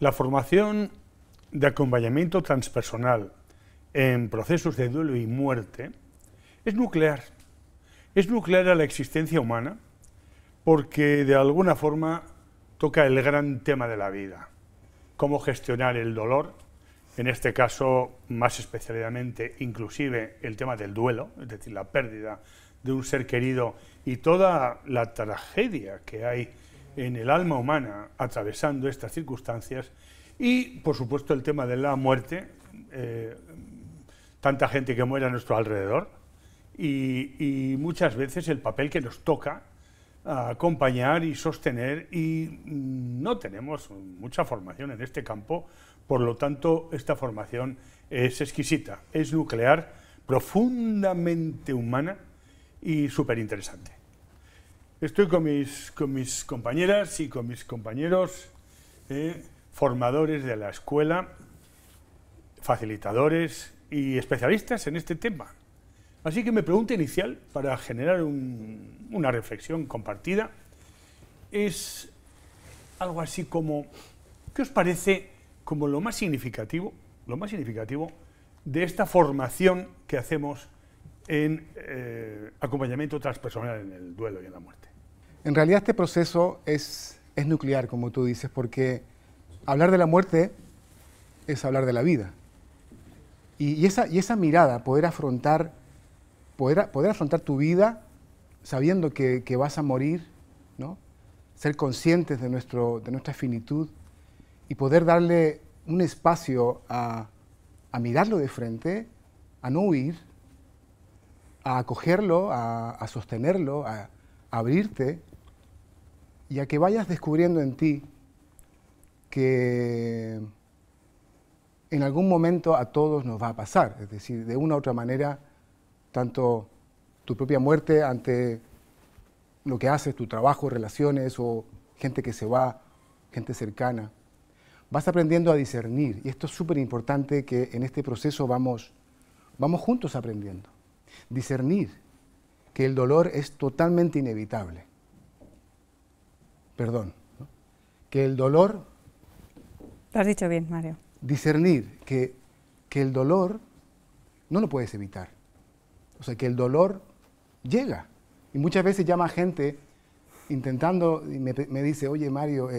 La formación de acompañamiento transpersonal en procesos de duelo y muerte es nuclear. Es nuclear a la existencia humana porque de alguna forma toca el gran tema de la vida. Cómo gestionar el dolor, en este caso más especialmente inclusive el tema del duelo, es decir, la pérdida de un ser querido y toda la tragedia que hay en el alma humana atravesando estas circunstancias y, por supuesto, el tema de la muerte, tanta gente que muere a nuestro alrededor y muchas veces el papel que nos toca acompañar y sostener y no tenemos mucha formación en este campo, por lo tanto esta formación es exquisita, es nuclear, profundamente humana y súper interesante. Estoy con mis compañeras y con mis compañeros formadores de la escuela, facilitadores y especialistas en este tema. Así que mi pregunta inicial para generar una reflexión compartida es algo así como, ¿qué os parece como lo más significativo de esta formación que hacemos en acompañamiento transpersonal en el duelo y en la muerte? En realidad este proceso es nuclear, como tú dices, porque hablar de la muerte es hablar de la vida. Y esa mirada, poder afrontar tu vida sabiendo que vas a morir, ¿no? Ser conscientes de nuestra finitud y poder darle un espacio a mirarlo de frente, a no huir, a acogerlo, a sostenerlo, a abrirte y a que vayas descubriendo en ti que en algún momento a todos nos va a pasar, es decir, de una u otra manera, tanto tu propia muerte ante lo que haces, tu trabajo, relaciones o gente que se va, gente cercana. Vas aprendiendo a discernir y esto es súper importante que en este proceso vamos juntos aprendiendo. Discernir que el dolor es totalmente inevitable. Perdón, ¿no? Que el dolor... Lo has dicho bien, Mario. Discernir que el dolor no lo puedes evitar. O sea, que el dolor llega. Y muchas veces llama a gente intentando, y me dice, oye Mario,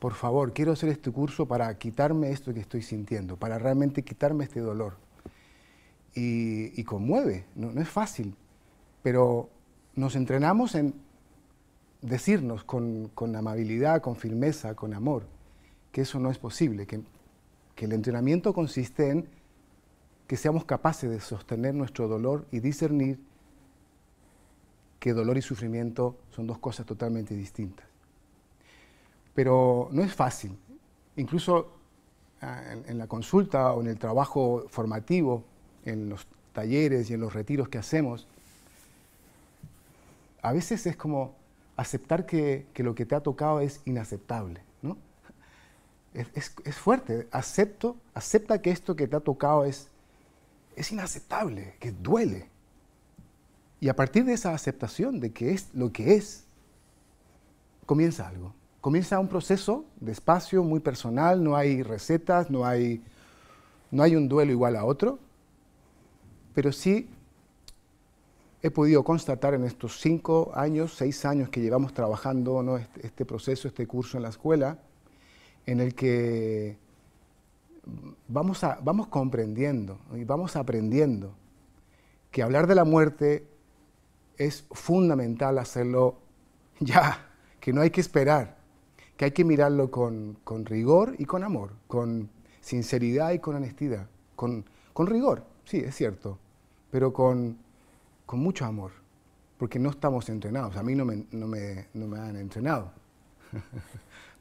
por favor, quiero hacer este curso para quitarme esto que estoy sintiendo, para realmente quitarme este dolor. Y conmueve, no es fácil, pero nos entrenamos en decirnos con amabilidad, con firmeza, con amor, que eso no es posible, que el entrenamiento consiste en que seamos capaces de sostener nuestro dolor y discernir que dolor y sufrimiento son dos cosas totalmente distintas. Pero no es fácil. Incluso en la consulta o en el trabajo formativo, en los talleres y en los retiros que hacemos, a veces es como aceptar que lo que te ha tocado es inaceptable, ¿no? Es fuerte. Acepta que esto que te ha tocado es inaceptable, que duele. Y a partir de esa aceptación de que es lo que es, comienza algo. Comienza un proceso despacio, muy personal, no hay recetas, no hay un duelo igual a otro, pero sí he podido constatar en estos 6 años que llevamos trabajando, ¿no? este proceso, este curso en la escuela, en el que vamos comprendiendo y vamos aprendiendo que hablar de la muerte es fundamental hacerlo ya, que no hay que esperar, que hay que mirarlo con rigor y con amor, con sinceridad y con honestidad, con rigor, sí, es cierto, pero con mucho amor, porque no estamos entrenados, a mí no me han entrenado.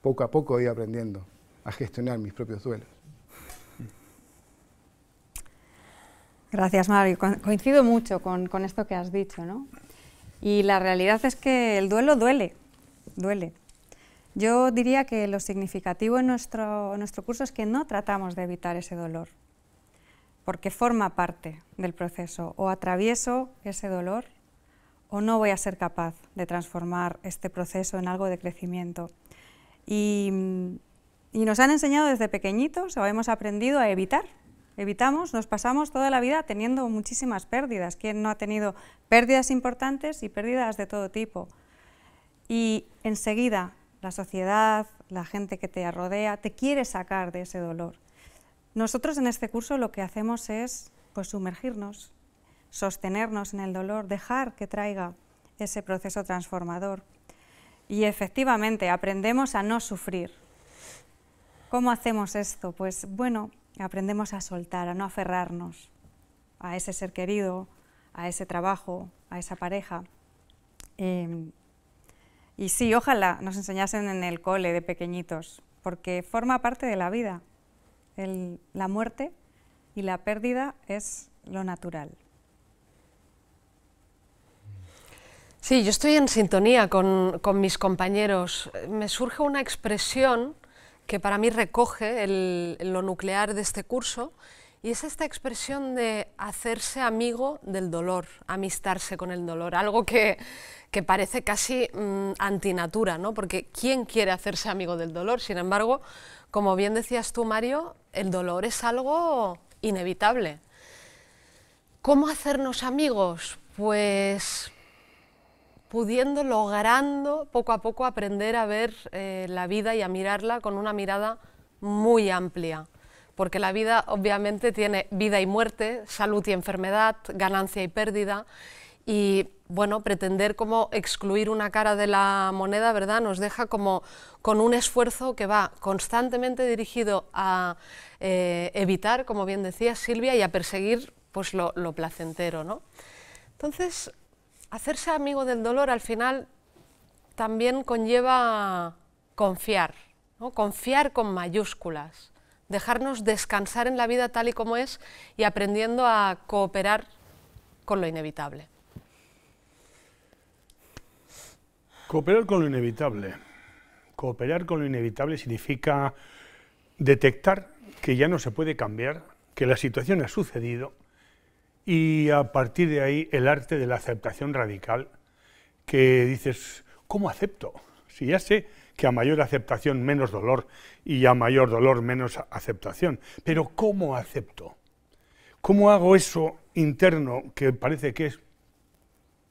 Poco a poco he ido aprendiendo a gestionar mis propios duelos. Gracias, Mario. Coincido mucho con esto que has dicho, ¿no? Y la realidad es que el duelo duele. Yo diría que lo significativo en nuestro curso es que no tratamos de evitar ese dolor, porque forma parte del proceso. O atravieso ese dolor o no voy a ser capaz de transformar este proceso en algo de crecimiento. Y Y nos han enseñado desde pequeñitos, o hemos aprendido a evitar. Evitamos, nos pasamos toda la vida teniendo muchísimas pérdidas. ¿Quién no ha tenido pérdidas importantes y pérdidas de todo tipo? Y enseguida la sociedad, la gente que te rodea, te quiere sacar de ese dolor. Nosotros en este curso lo que hacemos es pues, sumergirnos, sostenernos en el dolor, dejar que traiga ese proceso transformador. Y efectivamente aprendemos a no sufrir. ¿Cómo hacemos esto? Pues bueno, aprendemos a soltar, a no aferrarnos a ese ser querido, a ese trabajo, a esa pareja. Y sí, ojalá nos enseñasen en el cole de pequeñitos, porque forma parte de la vida. La muerte y la pérdida es lo natural. Sí, yo estoy en sintonía con mis compañeros. Me surge una expresión que para mí recoge lo nuclear de este curso, y es esta expresión de hacerse amigo del dolor, amistarse con el dolor, algo que parece casi antinatura, ¿no? Porque ¿quién quiere hacerse amigo del dolor? Sin embargo, como bien decías tú, Mario, el dolor es algo inevitable. ¿Cómo hacernos amigos? Pues pudiendo, logrando poco a poco aprender a ver la vida y a mirarla con una mirada muy amplia, porque la vida obviamente tiene vida y muerte, salud y enfermedad, ganancia y pérdida, y bueno, pretender como excluir una cara de la moneda, ¿verdad?, nos deja como con un esfuerzo que va constantemente dirigido a evitar, como bien decía Silvia, y a perseguir pues, lo placentero, ¿no? Entonces, hacerse amigo del dolor al final también conlleva confiar, ¿no? Confiar con mayúsculas, dejarnos descansar en la vida tal y como es y aprendiendo a cooperar con lo inevitable. Cooperar con lo inevitable. Cooperar con lo inevitable significa detectar que ya no se puede cambiar, que la situación ha sucedido, y a partir de ahí el arte de la aceptación radical, que dices, ¿cómo acepto? Si ya sé que a mayor aceptación menos dolor y a mayor dolor menos aceptación, pero ¿cómo acepto? ¿Cómo hago eso interno que parece que es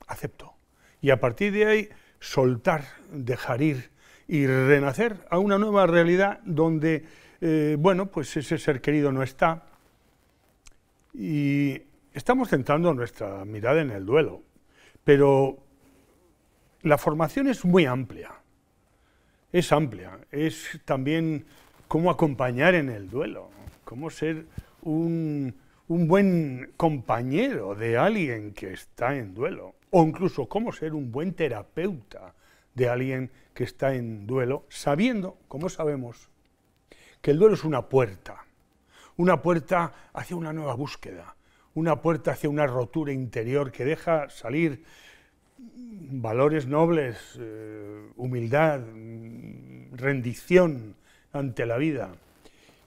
acepto? Y a partir de ahí soltar, dejar ir y renacer a una nueva realidad donde, bueno, pues ese ser querido no está y estamos centrando nuestra mirada en el duelo, pero la formación es muy amplia. Es amplia, es también cómo acompañar en el duelo, cómo ser un buen compañero de alguien que está en duelo, o incluso cómo ser un buen terapeuta de alguien que está en duelo, sabiendo, como sabemos, que el duelo es una puerta hacia una nueva búsqueda, una puerta hacia una rotura interior que deja salir valores nobles, humildad, rendición ante la vida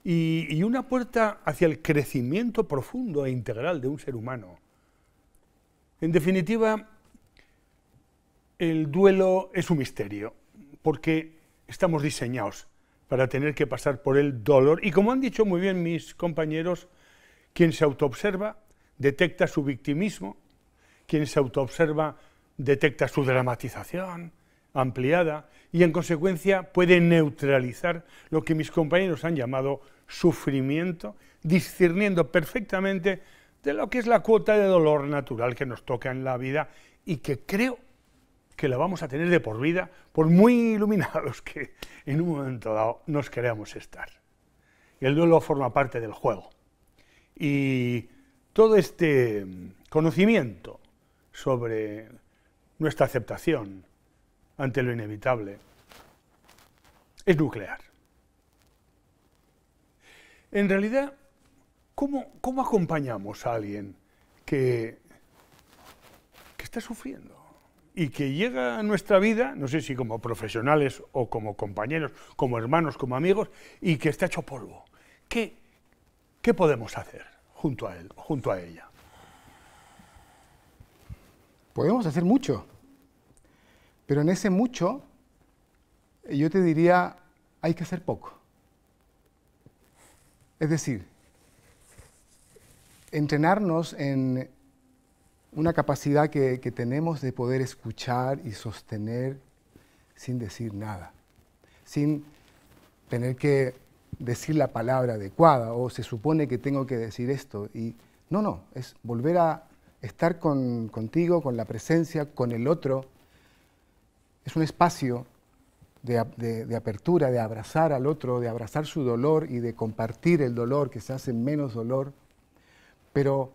y una puerta hacia el crecimiento profundo e integral de un ser humano. En definitiva, el duelo es un misterio, porque estamos diseñados para tener que pasar por el dolor y, como han dicho muy bien mis compañeros, quien se autoobserva detecta su victimismo, quien se autoobserva detecta su dramatización ampliada y, en consecuencia, puede neutralizar lo que mis compañeros han llamado sufrimiento, discerniendo perfectamente de lo que es la cuota de dolor natural que nos toca en la vida y que creo que la vamos a tener de por vida, por muy iluminados que en un momento dado nos queramos estar. El duelo forma parte del juego y todo este conocimiento sobre nuestra aceptación ante lo inevitable es nuclear. En realidad, ¿cómo acompañamos a alguien que está sufriendo y que llega a nuestra vida, no sé si como profesionales o como compañeros, como hermanos, como amigos, y que está hecho polvo? ¿Qué podemos hacer junto a él, junto a ella? Podemos hacer mucho, pero en ese mucho yo te diría, hay que hacer poco. Es decir, entrenarnos en una capacidad que tenemos de poder escuchar y sostener sin decir nada, sin tener que decir la palabra adecuada o se supone que tengo que decir esto. Y no, es volver a estar contigo, con la presencia, con el otro. Es un espacio de apertura, de abrazar al otro, de abrazar su dolor y de compartir el dolor, que se hace menos dolor. Pero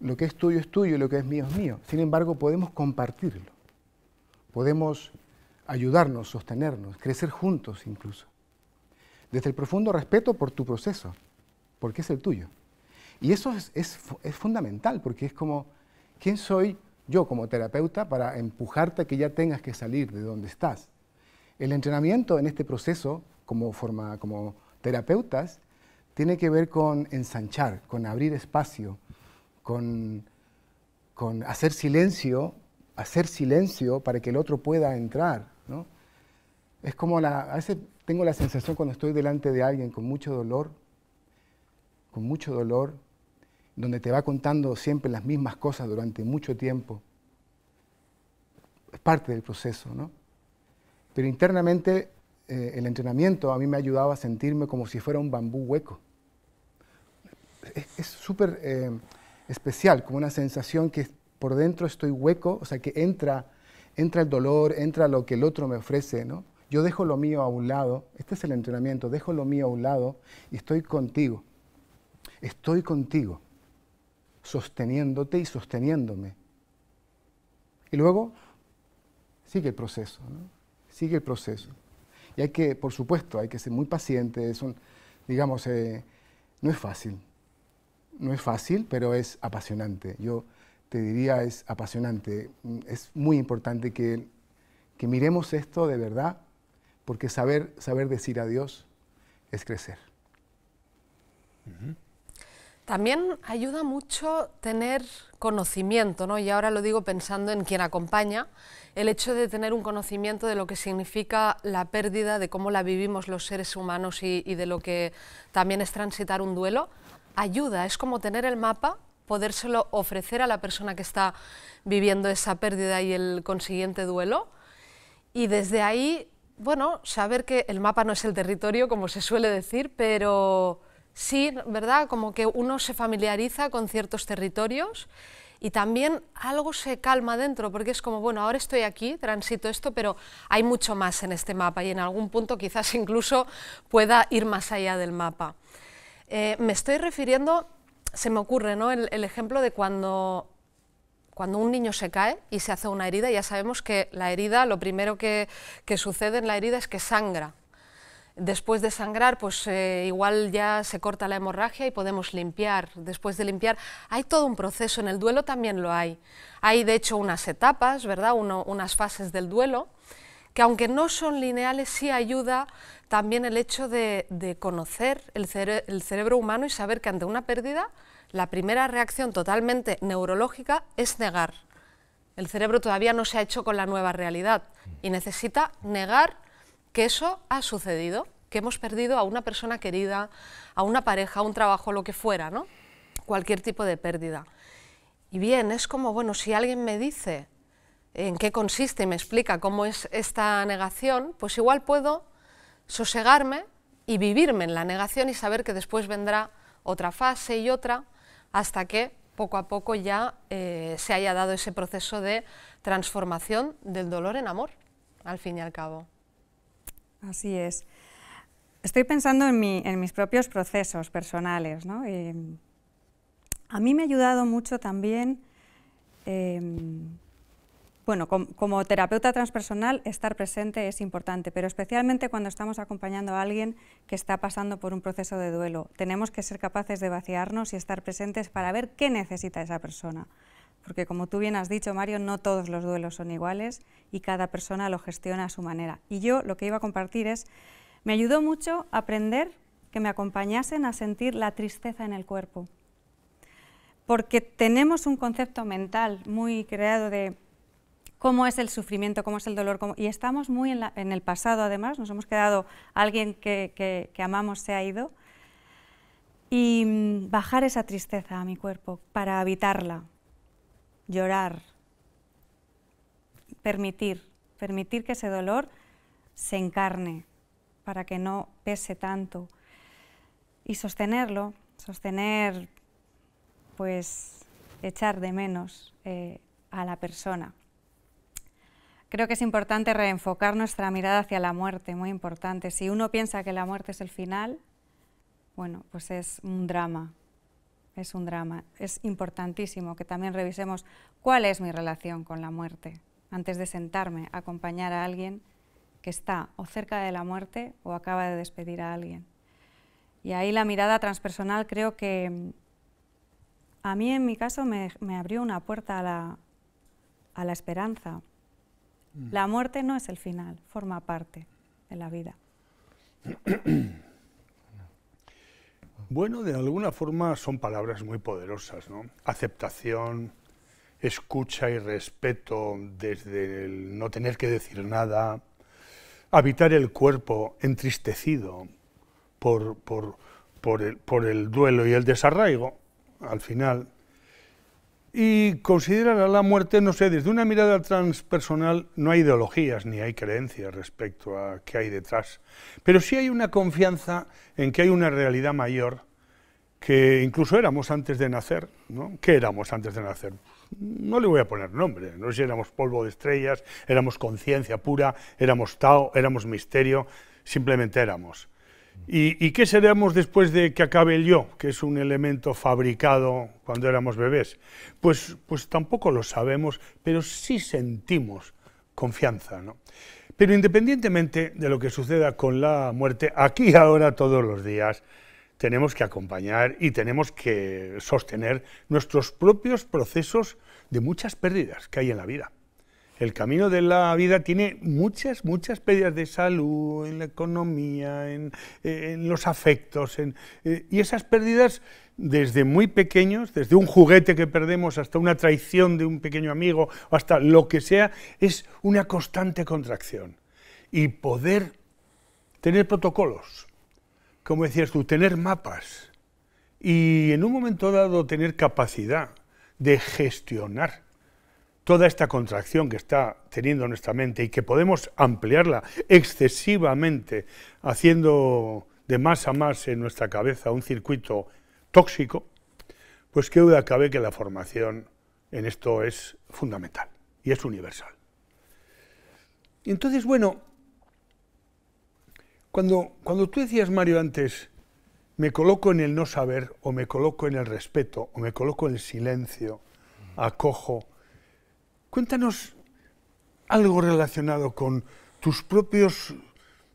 lo que es tuyo y lo que es mío es mío. Sin embargo, podemos compartirlo. Podemos ayudarnos, sostenernos, crecer juntos incluso. Desde el profundo respeto por tu proceso, porque es el tuyo. Y eso es fundamental, porque es como, ¿quién soy yo como terapeuta para empujarte a que ya tengas que salir de donde estás? El entrenamiento en este proceso, como terapeutas, tiene que ver con ensanchar, con abrir espacio, con hacer silencio para que el otro pueda entrar, ¿no? Es como a veces tengo la sensación cuando estoy delante de alguien con mucho dolor, donde te va contando siempre las mismas cosas durante mucho tiempo. Es parte del proceso, ¿no? Pero internamente el entrenamiento a mí me ha ayudado a sentirme como si fuera un bambú hueco. Es súper especial, como una sensación que por dentro estoy hueco, o sea que entra el dolor, entra lo que el otro me ofrece, ¿no? Yo dejo lo mío a un lado, este es el entrenamiento, dejo lo mío a un lado y estoy contigo, sosteniéndote y sosteniéndome. Y luego sigue el proceso, ¿no? Sigue el proceso. Y hay que, por supuesto, hay que ser muy paciente, digamos, no es fácil. No es fácil, pero es apasionante. Yo te diría, es apasionante. Es muy importante que miremos esto de verdad, porque saber decir adiós es crecer. También ayuda mucho tener conocimiento, ¿no? Y ahora lo digo pensando en quien acompaña, el hecho de tener un conocimiento de lo que significa la pérdida, de cómo la vivimos los seres humanos y de lo que también es transitar un duelo. Ayuda, es como tener el mapa, podérselo ofrecer a la persona que está viviendo esa pérdida y el consiguiente duelo. Y desde ahí, bueno, saber que el mapa no es el territorio, como se suele decir, pero sí, ¿verdad? Como que uno se familiariza con ciertos territorios y también algo se calma dentro, porque es como, bueno, ahora estoy aquí, transito esto, pero hay mucho más en este mapa y en algún punto quizás incluso pueda ir más allá del mapa. Me estoy refiriendo, se me ocurre, ¿no? el ejemplo de cuando un niño se cae y se hace una herida, ya sabemos que la herida, lo primero que sucede en la herida es que sangra. Después de sangrar, pues igual ya se corta la hemorragia y podemos limpiar. Después de limpiar, hay todo un proceso, en el duelo también lo hay. Hay de hecho unas etapas, ¿verdad? Unas fases del duelo, que aunque no son lineales, sí ayuda también el hecho de conocer el cerebro humano y saber que ante una pérdida, la primera reacción totalmente neurológica es negar. El cerebro todavía no se ha hecho con la nueva realidad y necesita negar que eso ha sucedido, que hemos perdido a una persona querida, a una pareja, a un trabajo, lo que fuera, ¿no? Cualquier tipo de pérdida. Y bien, es como, bueno, si alguien me dice en qué consiste y me explica cómo es esta negación, pues igual puedo sosegarme y vivirme en la negación y saber que después vendrá otra fase y otra, hasta que poco a poco ya se haya dado ese proceso de transformación del dolor en amor, al fin y al cabo. Así es. Estoy pensando en mis propios procesos personales, ¿no? A mí me ha ayudado mucho también bueno, como terapeuta transpersonal, estar presente es importante, pero especialmente cuando estamos acompañando a alguien que está pasando por un proceso de duelo. Tenemos que ser capaces de vaciarnos y estar presentes para ver qué necesita esa persona. Porque como tú bien has dicho, Mario, no todos los duelos son iguales y cada persona lo gestiona a su manera. Y yo lo que iba a compartir es, me ayudó mucho aprender que me acompañasen a sentir la tristeza en el cuerpo. Porque tenemos un concepto mental muy creado de cómo es el sufrimiento, cómo es el dolor, y estamos muy en el pasado, además, nos hemos quedado, alguien que amamos se ha ido, y bajar esa tristeza a mi cuerpo para evitarla, llorar, permitir que ese dolor se encarne para que no pese tanto y sostenerlo, sostener, pues echar de menos a la persona. Creo que es importante reenfocar nuestra mirada hacia la muerte, muy importante. Si uno piensa que la muerte es el final, bueno, pues es un drama, es un drama. Es importantísimo que también revisemos cuál es mi relación con la muerte antes de sentarme a acompañar a alguien que está o cerca de la muerte o acaba de despedir a alguien. Y ahí la mirada transpersonal creo que a mí en mi caso me abrió una puerta a la esperanza. La muerte no es el final, forma parte de la vida. Bueno, de alguna forma son palabras muy poderosas, ¿no? Aceptación, escucha y respeto desde el no tener que decir nada, habitar el cuerpo entristecido por el duelo y el desarraigo, al final, y considerar a la muerte, no sé, desde una mirada transpersonal no hay ideologías ni hay creencias respecto a qué hay detrás, pero sí hay una confianza en que hay una realidad mayor que incluso éramos antes de nacer, ¿no? ¿Qué éramos antes de nacer? No le voy a poner nombre, no sé si éramos polvo de estrellas, éramos conciencia pura, éramos Tao, éramos misterio, simplemente éramos. ¿Y qué seremos después de que acabe el yo, que es un elemento fabricado cuando éramos bebés? Pues tampoco lo sabemos, pero sí sentimos confianza, ¿no? Pero independientemente de lo que suceda con la muerte, aquí ahora todos los días tenemos que acompañar y tenemos que sostener nuestros propios procesos de muchas pérdidas que hay en la vida. El camino de la vida tiene muchas pérdidas de salud, en la economía, en los afectos, y esas pérdidas desde muy pequeños, desde un juguete que perdemos hasta una traición de un pequeño amigo, hasta lo que sea, es una constante contracción. Y poder tener protocolos, como decías tú, tener mapas, y en un momento dado tener capacidad de gestionar toda esta contracción que está teniendo nuestra mente y que podemos ampliarla excesivamente, haciendo de más a más en nuestra cabeza un circuito tóxico, pues qué duda cabe que la formación en esto es fundamental y es universal. Y entonces, bueno, cuando tú decías, Mario, antes, me coloco en el no saber, o me coloco en el respeto, o me coloco en el silencio, acojo. Cuéntanos algo relacionado con tus propios...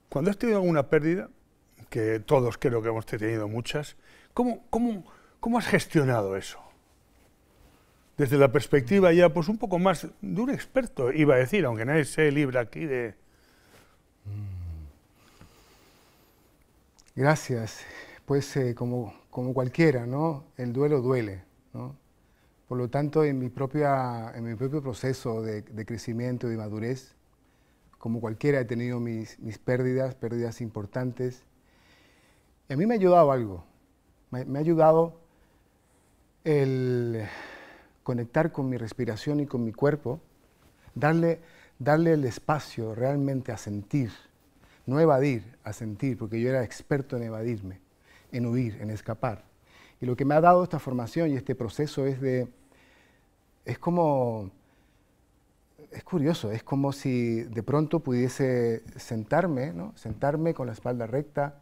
Cuando has tenido alguna pérdida, que todos creo que hemos tenido muchas, ¿cómo has gestionado eso? Desde la perspectiva ya, pues un poco más de un experto, iba a decir, aunque nadie se libra aquí de... Gracias. Pues como cualquiera, ¿no? El duelo duele, ¿no? Por lo tanto, en mi propio proceso de crecimiento y madurez, como cualquiera, he tenido mis pérdidas importantes. Y a mí me ha ayudado algo. Me ha ayudado el conectar con mi respiración y con mi cuerpo, darle el espacio realmente a sentir, no evadir, a sentir, porque yo era experto en evadirme, en huir, en escapar. Y lo que me ha dado esta formación y este proceso es es curioso, es como si de pronto pudiese sentarme, ¿no? Sentarme con la espalda recta,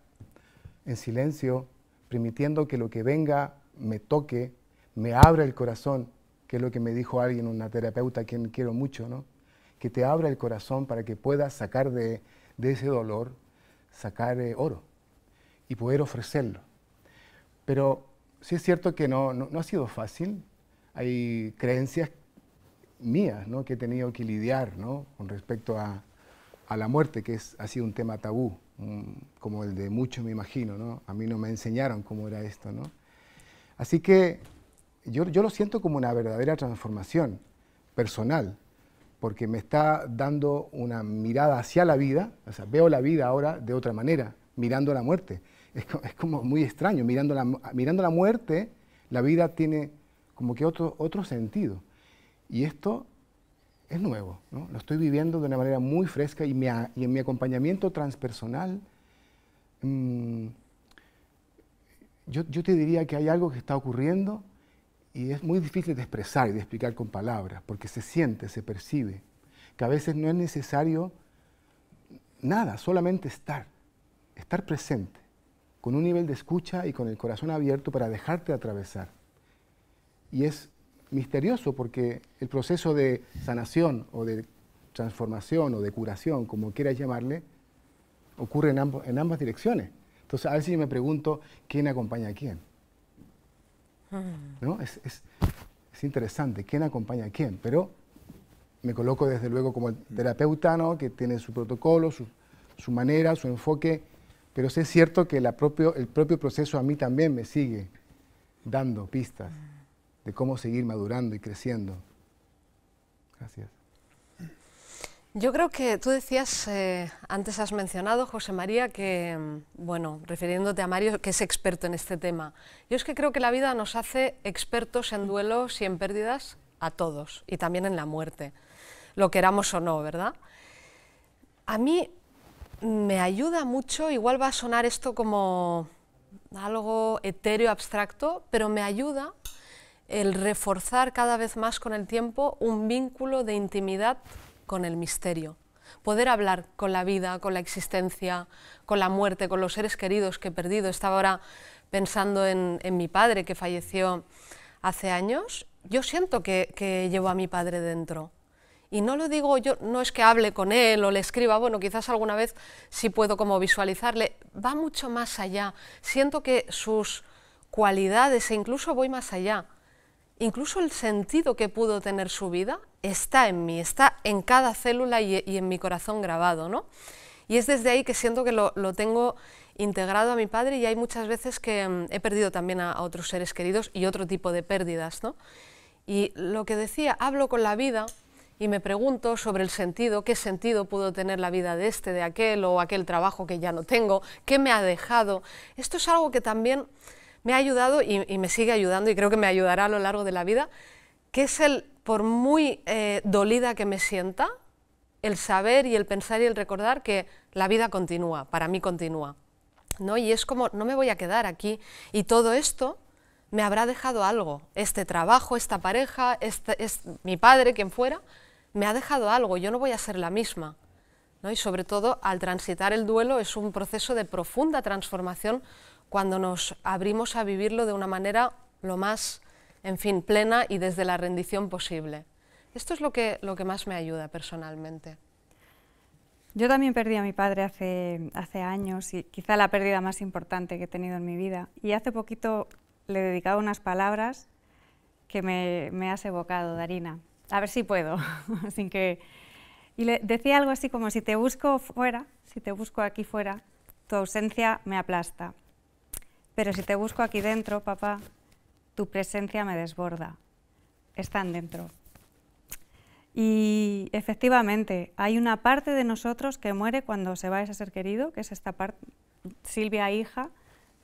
en silencio, permitiendo que lo que venga me toque, me abra el corazón, que es lo que me dijo alguien, una terapeuta a quien quiero mucho, ¿no? Que te abra el corazón para que puedas sacar de ese dolor, sacar oro y poder ofrecerlo. Pero sí es cierto que no ha sido fácil. Hay creencias mías, ¿no?, que he tenido que lidiar, ¿no?, con respecto a la muerte, que ha sido un tema tabú, como el de muchos, me imagino, ¿no? A mí no me enseñaron cómo era esto, ¿no? Así que yo lo siento como una verdadera transformación personal, porque me está dando una mirada hacia la vida, o sea, veo la vida ahora de otra manera, mirando a la muerte. es como muy extraño. Mirando la muerte, la vida tiene como que otro sentido. Y esto es nuevo, ¿no? Lo estoy viviendo de una manera muy fresca y, en mi acompañamiento transpersonal, yo te diría que hay algo que está ocurriendo y es muy difícil de expresar y de explicar con palabras, porque se siente, se percibe, que a veces no es necesario nada, solamente estar presente, con un nivel de escucha y con el corazón abierto para dejarte atravesar. Y es misterioso porque el proceso de sanación o de transformación o de curación, como quieras llamarle, ocurre en ambas direcciones. Entonces, a veces yo me pregunto quién acompaña a quién. ¿No? Es interesante, quién acompaña a quién, pero me coloco desde luego como terapeuta, ¿no?, que tiene su protocolo, su manera, su enfoque, pero sí es cierto que el propio proceso a mí también me sigue dando pistas de cómo seguir madurando y creciendo. Gracias. Yo creo que tú decías, antes has mencionado, José María, que, bueno, refiriéndote a Mario, que es experto en este tema. Yo es que creo que la vida nos hace expertos en duelos y en pérdidas a todos, y también en la muerte, lo queramos o no, ¿verdad? A mí me ayuda mucho, igual va a sonar esto como algo etéreo, abstracto, pero me ayuda el reforzar cada vez más con el tiempo un vínculo de intimidad con el misterio, poder hablar con la vida, con la existencia, con la muerte, con los seres queridos que he perdido. Estaba ahora pensando en mi padre, que falleció hace años. Yo siento que llevo a mi padre dentro, y no lo digo yo, no es que hable con él o le escriba, bueno, quizás alguna vez sí puedo como visualizarle, va mucho más allá, siento que sus cualidades, e incluso voy más allá, incluso el sentido que pudo tener su vida está en mí, está en cada célula y en mi corazón grabado, ¿no? Y es desde ahí que siento que lo tengo integrado a mi padre, y hay muchas veces que he perdido también a otros seres queridos y otro tipo de pérdidas, ¿no? Y lo que decía, hablo con la vida y me pregunto sobre el sentido, qué sentido pudo tener la vida de este, de aquel, o aquel trabajo que ya no tengo, qué me ha dejado. Esto es algo que también me ha ayudado y me sigue ayudando, y creo que me ayudará a lo largo de la vida, que es el, por muy dolida que me sienta, el saber y el pensar y el recordar que la vida continúa, para mí continúa, ¿no? Y es como, no me voy a quedar aquí, y todo esto me habrá dejado algo, este trabajo, esta pareja, mi padre, quien fuera, me ha dejado algo, yo no voy a ser la misma, ¿no? Y sobre todo, al transitar el duelo, es un proceso de profunda transformación cuando nos abrimos a vivirlo de una manera lo más, en fin, plena y desde la rendición posible. Esto es lo que más me ayuda personalmente. Yo también perdí a mi padre hace años, y quizá la pérdida más importante que he tenido en mi vida. Y hace poquito le dedicaba unas palabras que me has evocado, Darina. A ver si puedo, sin que... Y le decía algo así como, si te busco fuera, si te busco aquí fuera, tu ausencia me aplasta. Pero si te busco aquí dentro, papá, tu presencia me desborda. Están dentro. Y efectivamente, hay una parte de nosotros que muere cuando se va ese ser querido, que es esta parte, Silvia, hija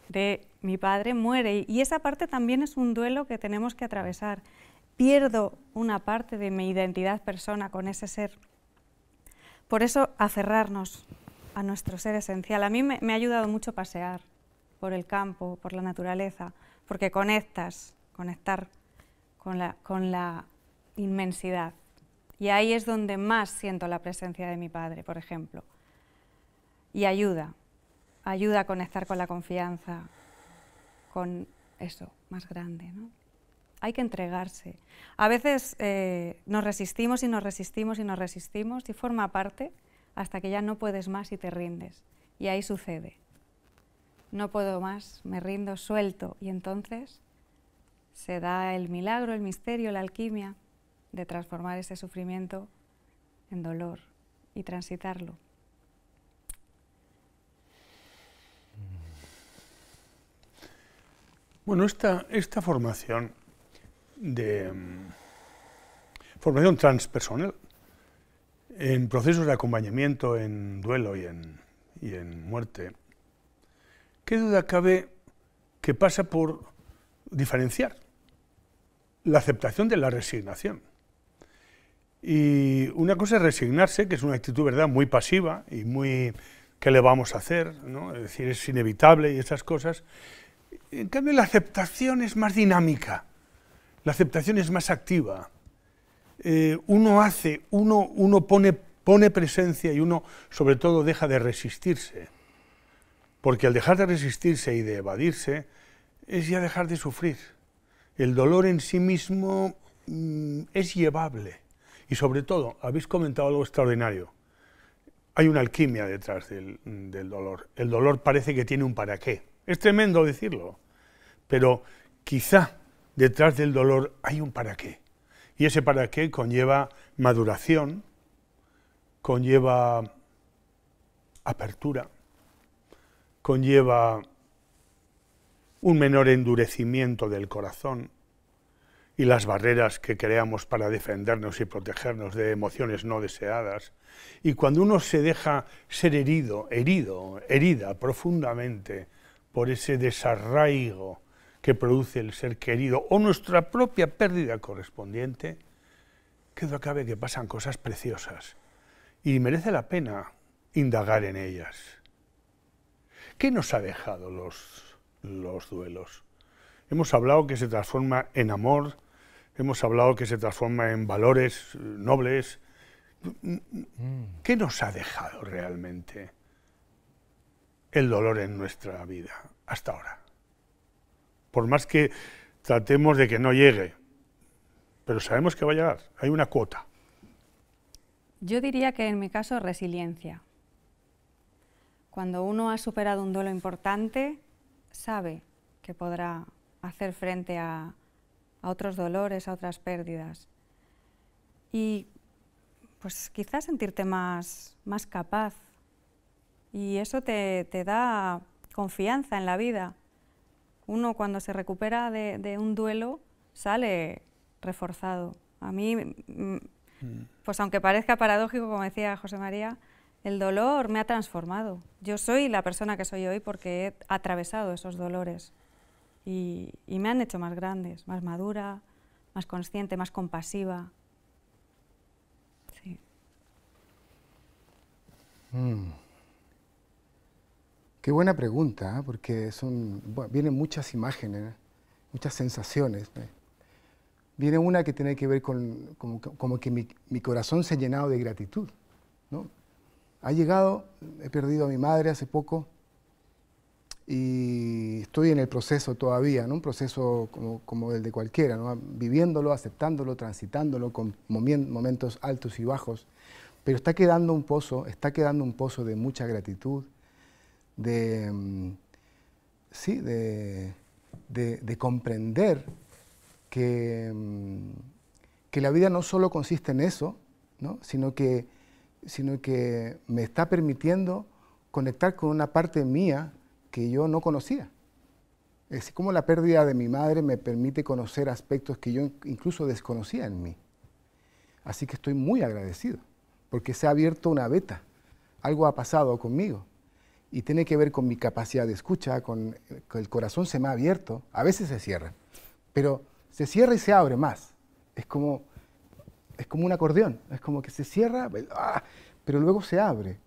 de mi padre, muere. Y esa parte también es un duelo que tenemos que atravesar. Pierdo una parte de mi identidad persona con ese ser. Por eso, aferrarnos a nuestro ser esencial. A mí me ha ayudado mucho pasear por el campo, por la naturaleza, porque conectar con la inmensidad. Y ahí es donde más siento la presencia de mi padre, por ejemplo. Y ayuda a conectar con la confianza, con eso más grande, ¿no? Hay que entregarse. A veces nos resistimos y nos resistimos y nos resistimos, y forma parte hasta que ya no puedes más y te rindes. Y ahí sucede. No puedo más, me rindo, suelto, y entonces se da el milagro, el misterio, la alquimia de transformar ese sufrimiento en dolor y transitarlo. Bueno, esta formación transpersonal en procesos de acompañamiento en duelo y en muerte ¿Qué duda cabe que pasa por diferenciar la aceptación de la resignación? Y una cosa es resignarse, que es una actitud, ¿verdad?, muy pasiva y muy ¿qué le vamos a hacer?, ¿no? Es decir, es inevitable y esas cosas. En cambio, la aceptación es más dinámica, la aceptación es más activa. Uno hace, uno pone presencia y uno, sobre todo, deja de resistirse. Porque al dejar de resistirse y de evadirse, es ya dejar de sufrir. El dolor en sí mismo es llevable. Y sobre todo, habéis comentado algo extraordinario. Hay una alquimia detrás del dolor. El dolor parece que tiene un para qué. Es tremendo decirlo, pero quizá detrás del dolor hay un para qué. Y ese para qué conlleva maduración, conlleva apertura, conlleva un menor endurecimiento del corazón y las barreras que creamos para defendernos y protegernos de emociones no deseadas. Y cuando uno se deja ser herida profundamente por ese desarraigo que produce el ser querido o nuestra propia pérdida correspondiente, que no cabe que pasan cosas preciosas y merece la pena indagar en ellas. ¿Qué nos ha dejado los duelos? Hemos hablado que se transforma en amor, hemos hablado que se transforma en valores nobles. ¿Qué nos ha dejado realmente el dolor en nuestra vida hasta ahora? Por más que tratemos de que no llegue, pero sabemos que va a llegar, hay una cuota. Yo diría que en mi caso, resiliencia. Cuando uno ha superado un duelo importante, sabe que podrá hacer frente a otros dolores, a otras pérdidas. Y pues quizás sentirte más capaz. Y eso te da confianza en la vida. Uno cuando se recupera de un duelo sale reforzado. A mí, pues aunque parezca paradójico, como decía José María, el dolor me ha transformado. Yo soy la persona que soy hoy porque he atravesado esos dolores. Y me han hecho más grandes, más madura, más consciente, más compasiva. Sí. Qué buena pregunta, ¿eh? Porque vienen muchas imágenes, muchas sensaciones. Viene una que tiene que ver con como que mi corazón se ha llenado de gratitud, ¿no? Ha llegado, he perdido a mi madre hace poco, y estoy en el proceso todavía, ¿no? Un proceso como el de cualquiera, ¿no? Viviéndolo, aceptándolo, transitándolo, con momentos altos y bajos, pero está quedando un pozo de mucha gratitud, de comprender que la vida no solo consiste en eso, ¿no? sino que me está permitiendo conectar con una parte mía que yo no conocía. Es decir, como la pérdida de mi madre me permite conocer aspectos que yo incluso desconocía en mí. Así que estoy muy agradecido, porque se ha abierto una veta, algo ha pasado conmigo, y tiene que ver con mi capacidad de escucha, con el corazón se me ha abierto, a veces se cierra, pero se cierra y se abre más. Es como un acordeón, es como que se cierra, pero luego se abre.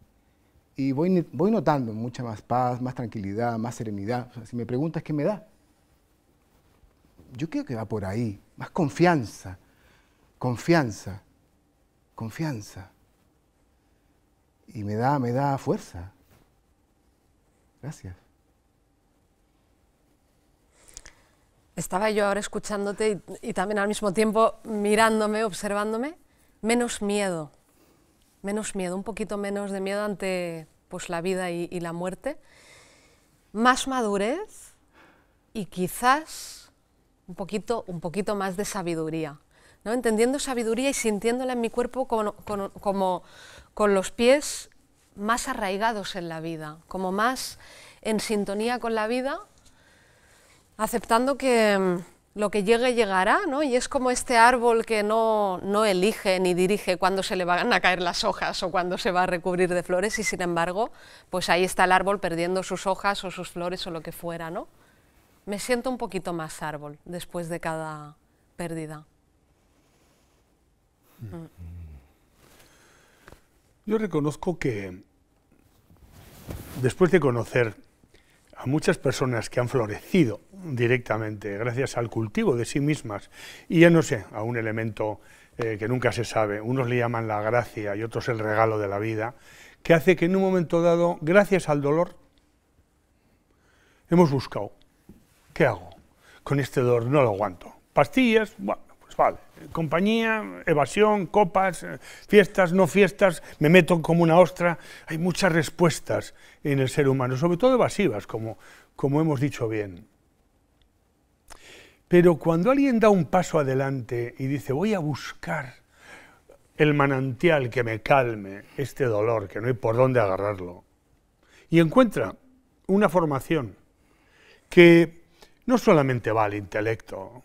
Y voy notando mucha más paz, más tranquilidad, más serenidad. O sea, si me preguntas qué me da, yo creo que va por ahí. Más confianza, confianza, confianza. Y me da fuerza. Gracias. Estaba yo ahora escuchándote y también al mismo tiempo mirándome, observándome. Menos miedo. Menos miedo, un poquito menos de miedo ante pues, la vida y la muerte, más madurez y quizás un poquito más de sabiduría, ¿no? Entendiendo sabiduría y sintiéndola en mi cuerpo con los pies más arraigados en la vida, como más en sintonía con la vida, aceptando que lo que llegue llegará, ¿no? Y es como este árbol que no elige ni dirige cuándo se le van a caer las hojas o cuándo se va a recubrir de flores, y sin embargo, pues ahí está el árbol perdiendo sus hojas o sus flores o lo que fuera, ¿no? Me siento un poquito más árbol después de cada pérdida. Yo reconozco que después de conocer a muchas personas que han florecido directamente gracias al cultivo de sí mismas, y ya no sé, a un elemento que nunca se sabe, unos le llaman la gracia y otros el regalo de la vida, que hace que en un momento dado, gracias al dolor, hemos buscado, ¿qué hago? Con este dolor no lo aguanto. Pastillas, bueno, pues vale, compañía, evasión, copas, fiestas, no fiestas, me meto como una ostra. Hay muchas respuestas en el ser humano, sobre todo evasivas, como hemos dicho bien. Pero cuando alguien da un paso adelante y dice, voy a buscar el manantial que me calme este dolor, que no hay por dónde agarrarlo, y encuentra una formación que no solamente va al intelecto,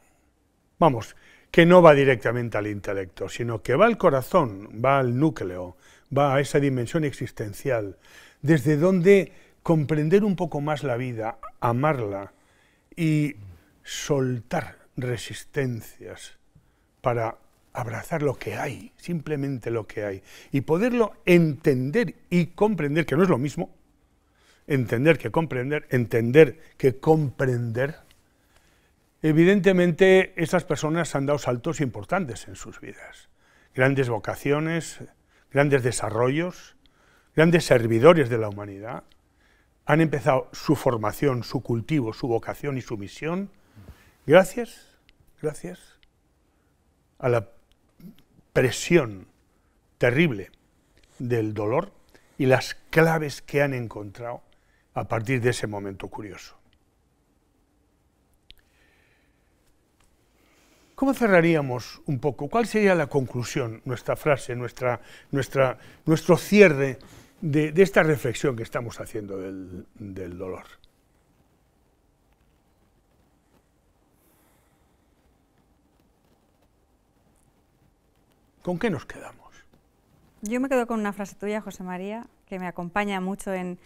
vamos, que no va directamente al intelecto, sino que va al corazón, va al núcleo, va a esa dimensión existencial, desde donde comprender un poco más la vida, amarla y soltar resistencias para abrazar lo que hay, simplemente lo que hay, y poderlo entender y comprender, que no es lo mismo, entender que comprender, entender que comprender. Evidentemente, esas personas han dado saltos importantes en sus vidas, grandes vocaciones, grandes desarrollos, grandes servidores de la humanidad, han empezado su formación, su cultivo, su vocación y su misión, gracias a la presión terrible del dolor y las claves que han encontrado a partir de ese momento curioso. ¿Cómo cerraríamos un poco? ¿Cuál sería la conclusión, nuestra frase, nuestro cierre de esta reflexión que estamos haciendo del dolor? ¿Con qué nos quedamos? Yo me quedo con una frase tuya, José María, que me acompaña mucho en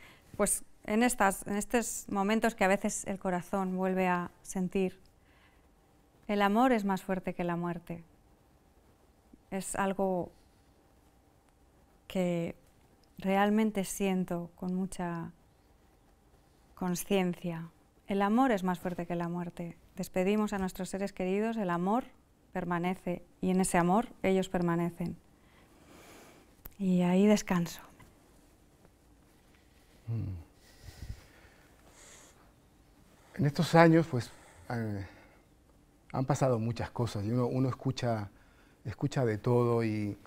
estos momentos que a veces el corazón vuelve a sentir. El amor es más fuerte que la muerte. Es algo que realmente siento con mucha conciencia. El amor es más fuerte que la muerte. Despedimos a nuestros seres queridos, el amor permanece, y en ese amor ellos permanecen. Y ahí descanso. En estos años, pues, han pasado muchas cosas, y uno escucha de todo, y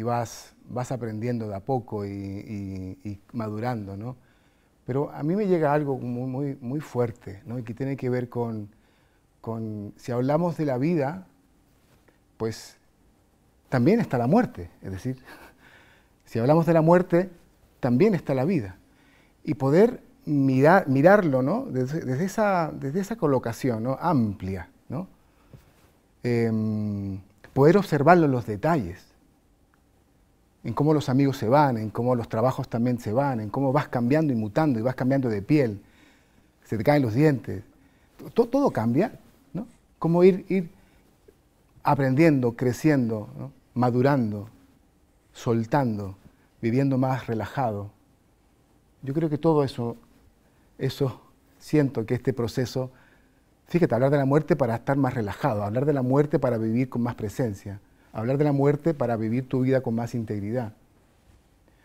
vas aprendiendo de a poco y madurando, ¿no? Pero a mí me llega algo muy fuerte, ¿no? Y que tiene que ver con, si hablamos de la vida, pues también está la muerte, es decir, si hablamos de la muerte, también está la vida. Y poder mirarlo, ¿no? desde esa colocación, ¿no? Amplia, ¿no? Poder observarlo en los detalles, en cómo los amigos se van, en cómo los trabajos también se van, en cómo vas cambiando y mutando, y vas cambiando de piel, se te caen los dientes, todo cambia, ¿no? Cómo ir aprendiendo, creciendo, ¿no? Madurando, soltando, viviendo más relajado. Yo creo que todo eso siento que este proceso, fíjate, hablar de la muerte para estar más relajado, hablar de la muerte para vivir con más presencia, hablar de la muerte para vivir tu vida con más integridad.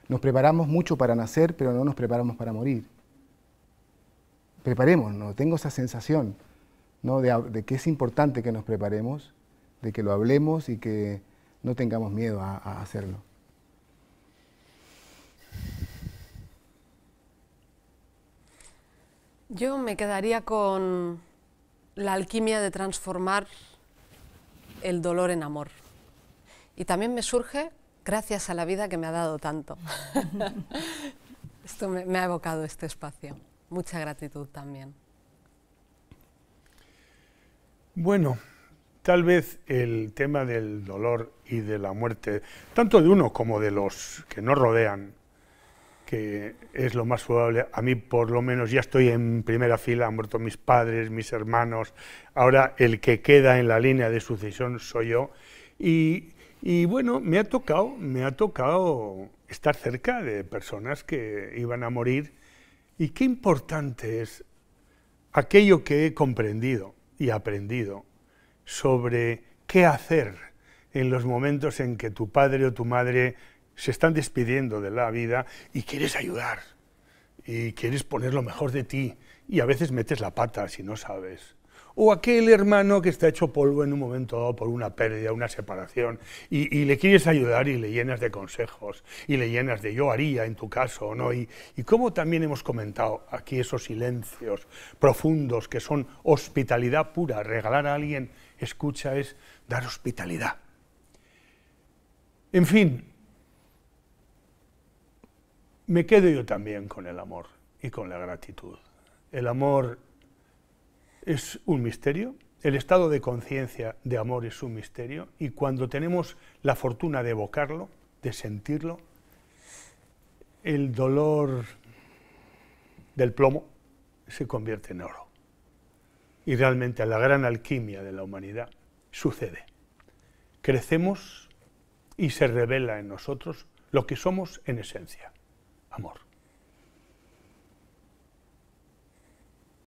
Nos preparamos mucho para nacer, pero no nos preparamos para morir. Preparémonos, tengo esa sensación, ¿no? de que es importante que nos preparemos, de que lo hablemos y que no tengamos miedo a hacerlo. Yo me quedaría con la alquimia de transformar el dolor en amor. Y también me surge gracias a la vida que me ha dado tanto. Esto me ha evocado este espacio. Mucha gratitud también. Bueno, tal vez el tema del dolor y de la muerte, tanto de uno como de los que nos rodean, que es lo más probable, a mí por lo menos ya estoy en primera fila, han muerto mis padres, mis hermanos, ahora el que queda en la línea de sucesión soy yo, y bueno, me ha tocado estar cerca de personas que iban a morir, y qué importante es aquello que he comprendido y aprendido sobre qué hacer en los momentos en que tu padre o tu madre se están despidiendo de la vida y quieres ayudar, y quieres poner lo mejor de ti, y a veces metes la pata si no sabes. O aquel hermano que está hecho polvo en un momento dado por una pérdida, una separación, y le quieres ayudar y le llenas de consejos, y le llenas de yo haría en tu caso, ¿no? Y cómo también hemos comentado aquí esos silencios profundos que son hospitalidad pura, regalar a alguien, escucha, es dar hospitalidad. En fin, me quedo yo también con el amor y con la gratitud. El amor es un misterio, el estado de conciencia de amor es un misterio, y cuando tenemos la fortuna de evocarlo, de sentirlo, el dolor del plomo se convierte en oro. Y realmente la gran alquimia de la humanidad sucede. Crecemos y se revela en nosotros lo que somos en esencia. Amor.